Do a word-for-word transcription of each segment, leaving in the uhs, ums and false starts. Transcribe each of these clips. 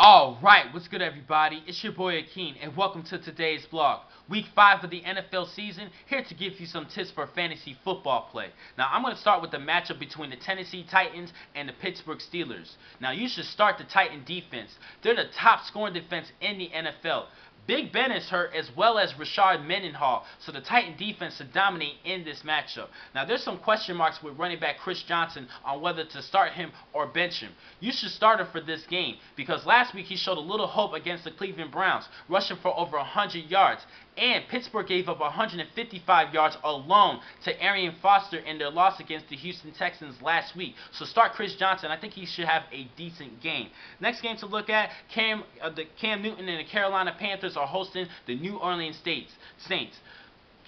Alright, what's good everybody? It's your boy Akeen, and welcome to today's vlog. Week five of the N F L season, here to give you some tips for fantasy football play. Now, I'm going to start with the matchup between the Tennessee Titans and the Pittsburgh Steelers. Now, you should start the Titan defense. They're the top scoring defense in the N F L. Big Ben is hurt, as well as Rashard Mendenhall, so the Titan defense should dominate in this matchup. Now, there's some question marks with running back Chris Johnson on whether to start him or bench him. You should start him for this game, because last week he showed a little hope against the Cleveland Browns, rushing for over one hundred yards. And Pittsburgh gave up one hundred fifty-five yards alone to Arian Foster in their loss against the Houston Texans last week. So start Chris Johnson. I think he should have a decent game. Next game to look at, Cam, uh, the Cam Newton and the Carolina Panthers are hosting the New Orleans Saints.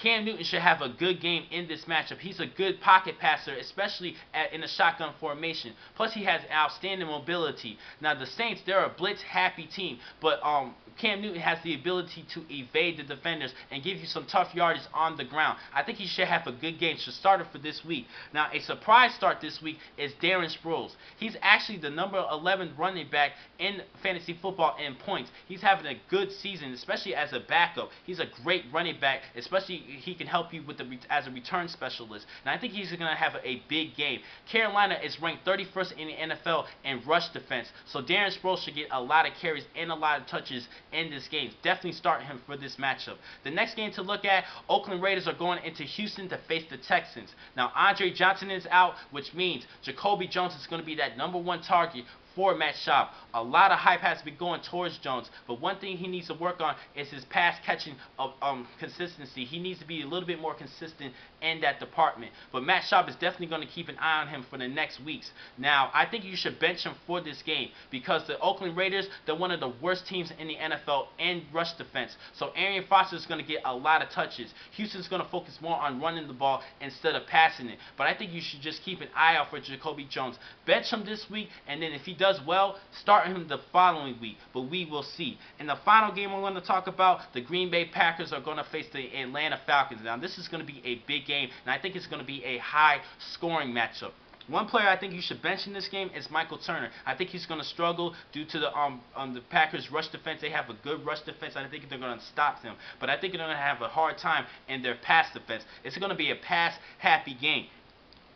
Cam Newton should have a good game in this matchup. He's a good pocket passer, especially at, in the shotgun formation. Plus, he has outstanding mobility. Now, the Saints, they're a blitz-happy team, but um, Cam Newton has the ability to evade the defenders and give you some tough yardage on the ground. I think he should have a good game. Should start him for this week. Now, a surprise start this week is Darren Sproles. He's actually the number eleven running back in fantasy football in points. He's having a good season, especially as a backup. He's a great running back, especially he can help you with the as a return specialist. And I think he's going to have a, a big game. Carolina is ranked thirty-first in the N F L in rush defense. So Darren Sproles should get a lot of carries and a lot of touches in this game. Definitely start him for this matchup. The next game to look at, Oakland Raiders are going into Houston to face the Texans. Now, Andre Johnson is out, which means Jacoby Jones is going to be that number one target for Matt Schaub. A lot of hype has been going towards Jones, but one thing he needs to work on is his pass catching of um, consistency. He needs to be a little bit more consistent in that department. But Matt Schaub is definitely going to keep an eye on him for the next weeks. Now, I think you should bench him for this game because the Oakland Raiders, they're one of the worst teams in the N F L in rush defense. So Arian Foster is going to get a lot of touches. Houston's going to focus more on running the ball instead of passing it. But I think you should just keep an eye out for Jacoby Jones. Bench him this week, and then if he does well, start him the following week, but we will see. And the final game I'm going to talk about, the Green Bay Packers are going to face the Atlanta Falcons. Now, this is going to be a big game, and I think it's going to be a high-scoring matchup. One player I think you should bench in this game is Michael Turner. I think he's going to struggle due to the um, um the Packers' rush defense. They have a good rush defense. I think they're going to stop them, but I think they're going to have a hard time in their pass defense. It's going to be a pass-happy game.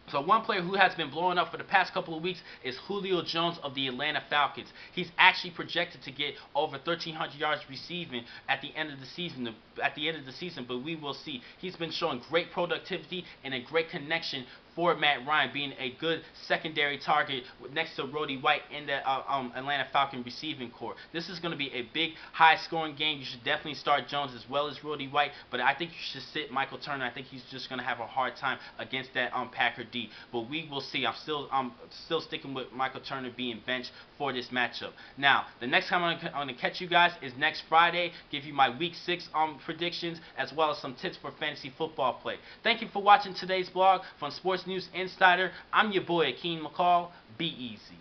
So one player who has been blowing up for the past couple of weeks is Julio Jones of the Atlanta Falcons. He's actually projected to get over thirteen hundred yards receiving at the end of the season. At the end of the season, but we will see. He's been showing great productivity and a great connection for Matt Ryan, being a good secondary target next to Roddy White in the uh, um, Atlanta Falcon receiving corps. This is going to be a big, high-scoring game. You should definitely start Jones as well as Roddy White, but I think you should sit Michael Turner. I think he's just going to have a hard time against that um, Packer D. But we will see. I'm still I'm still sticking with Michael Turner being benched for this matchup. Now, the next time I'm going to catch you guys is next Friday. Give you my Week Six um predictions as well as some tips for fantasy football play. Thank you for watching today's vlog from Sports News Insider. I'm your boy Akeen McCall. Be easy.